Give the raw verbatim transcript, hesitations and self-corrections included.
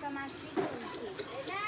Come on, please.